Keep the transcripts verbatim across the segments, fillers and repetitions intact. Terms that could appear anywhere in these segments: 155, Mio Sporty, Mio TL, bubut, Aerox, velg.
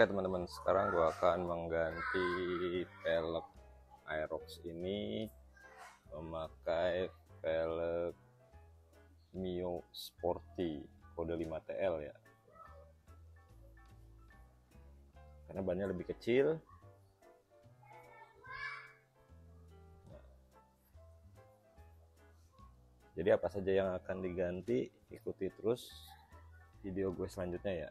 Oke teman-teman, sekarang gua akan mengganti velg Aerox ini memakai velg Mio Sporty kode lima T L ya, karena bannya lebih kecil. Nah, jadi apa saja yang akan diganti, ikuti terus video gue selanjutnya ya.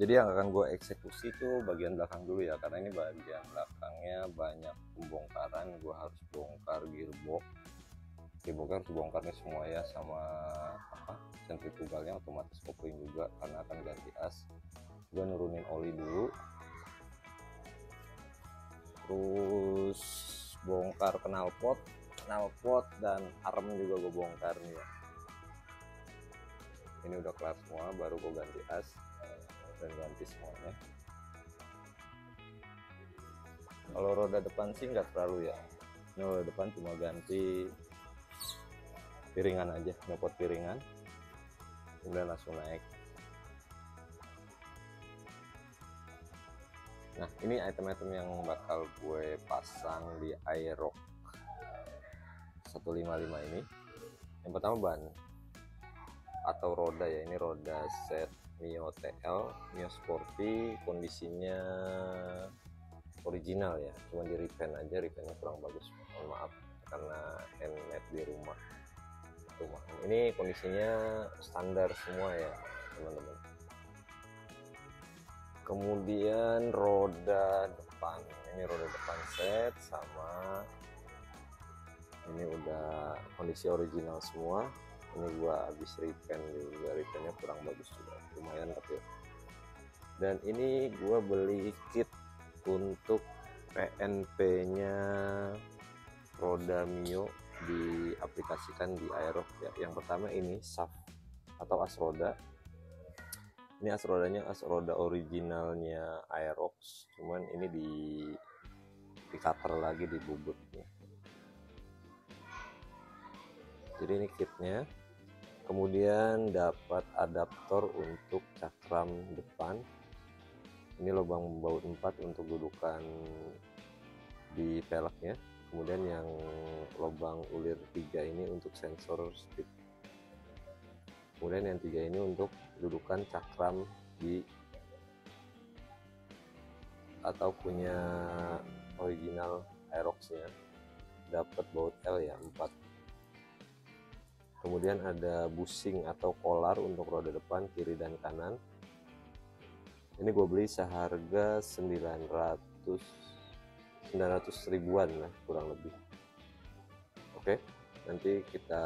Jadi yang akan gue eksekusi tuh bagian belakang dulu ya, karena ini bagian belakangnya banyak pembongkaran. Gue harus bongkar gearbox, gearbox harus bongkarnya semua ya, sama apa sentrifugalnya, otomatis kopling juga karena akan ganti as. Gue nurunin oli dulu, terus bongkar knalpot, knalpot dan arm juga gue bongkar nih ya. Ini udah kelar semua, baru gue ganti as dan ganti semuanya. Kalau roda depan sih nggak terlalu ya, ini roda depan cuma ganti piringan aja, nyopot piringan, kemudian langsung naik. Nah, ini item-item yang bakal gue pasang di Aerox seratus lima puluh lima ini. Yang pertama ban atau roda ya, ini roda set Mio T L, Mio Sporty, kondisinya original ya, cuma di repaint aja, repaintnya kurang bagus, mohon maaf, karena handmade di rumah. rumah. Ini kondisinya standar semua ya, teman-teman. Kemudian roda depan, ini roda depan set sama ini udah kondisi original semua. Ini gua habis repaint juga, repaintnya kurang bagus juga, lumayan tapi ya. Dan ini gua beli kit untuk P N P nya roda Mio diaplikasikan di Aerox ya. Yang pertama ini shaft atau as roda, ini as rodanya as roda originalnya Aerox, cuman ini di di cutter lagi di bubutnya. Jadi ini kitnya. Kemudian dapat adaptor untuk cakram depan. Ini lubang baut empat untuk dudukan di peleknya. Kemudian yang lubang ulir tiga ini untuk sensor speed. Kemudian yang tiga ini untuk dudukan cakram di atau punya original Aerox-nya. Dapat baut L ya empat. Kemudian ada bushing atau kolar untuk roda depan kiri dan kanan. Ini gue beli seharga sembilan ratus ribuan lah kurang lebih. Oke, nanti kita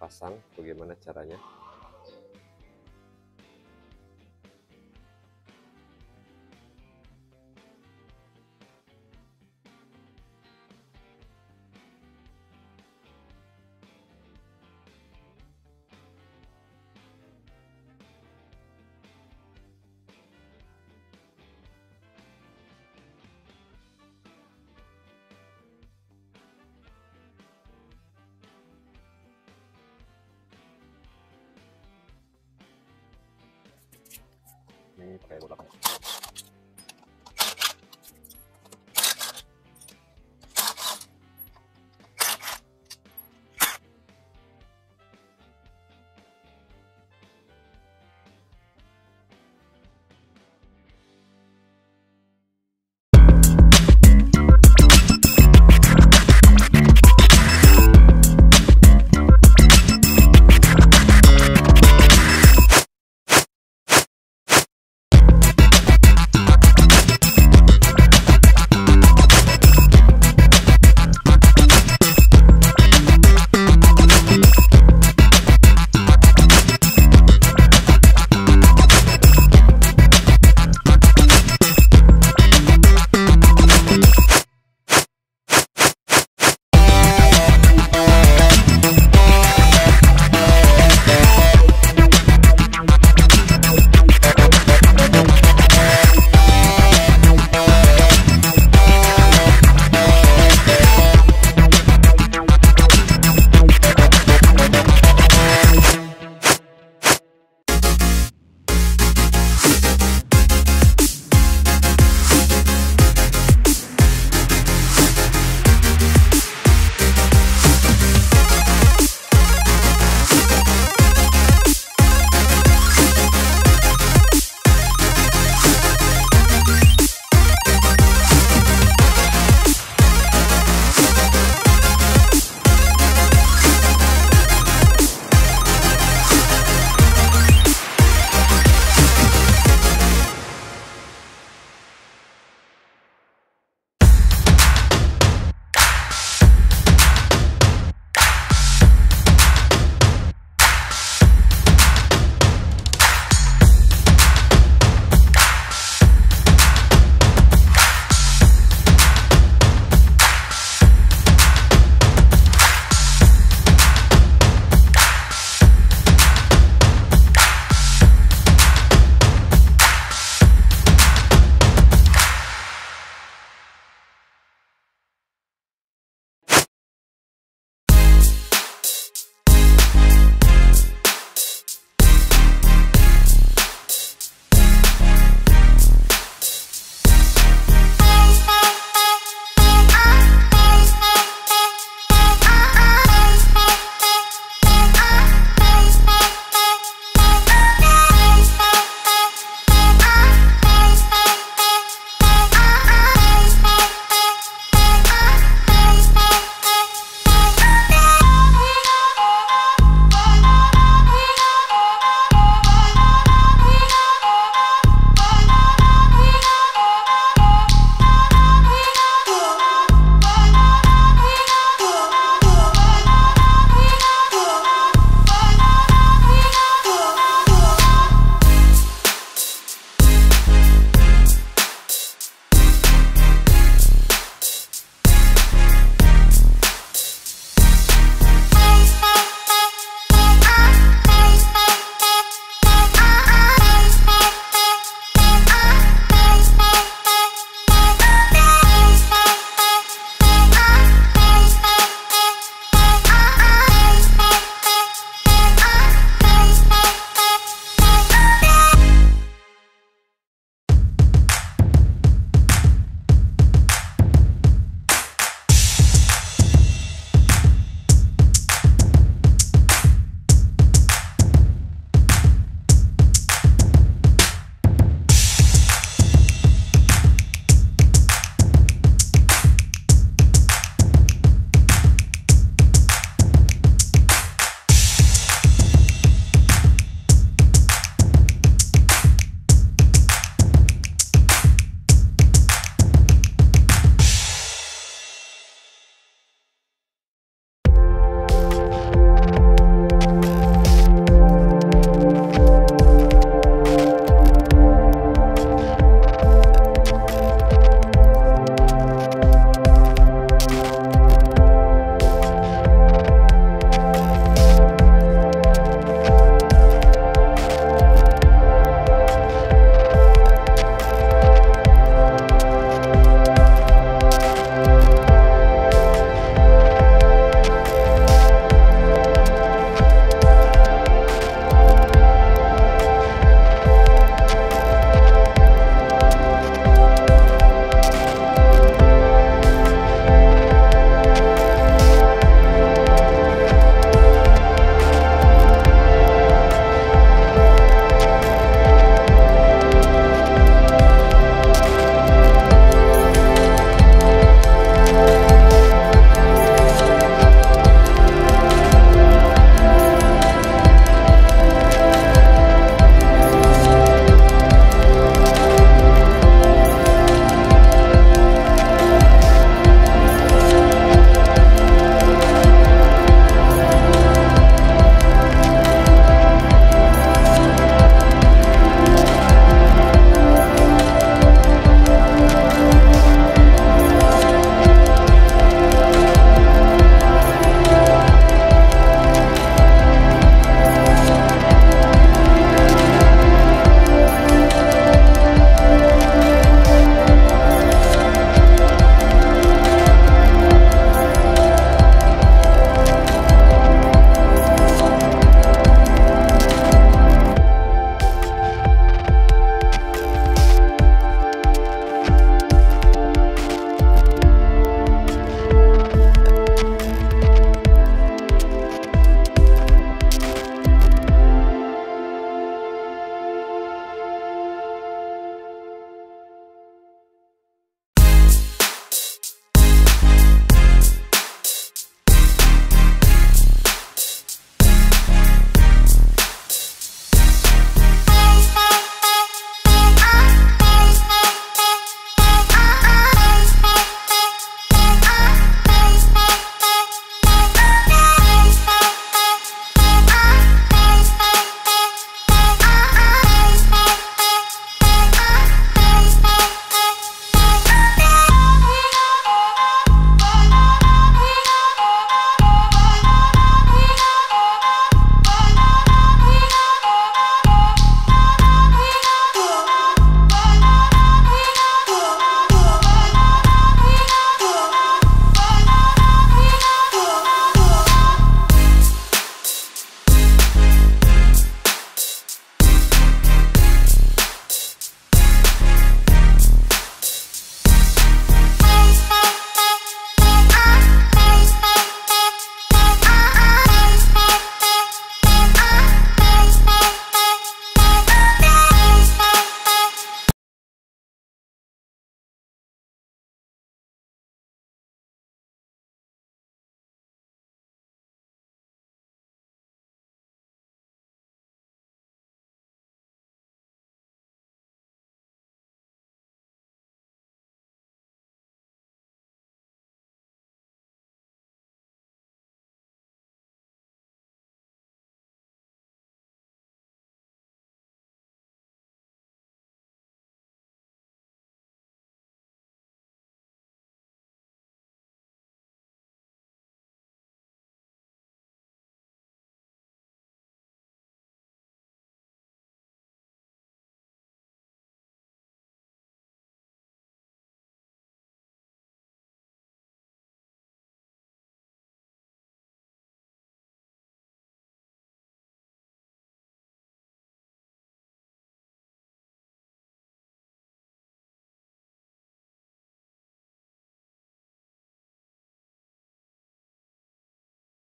pasang bagaimana caranya. Ini pakai bola.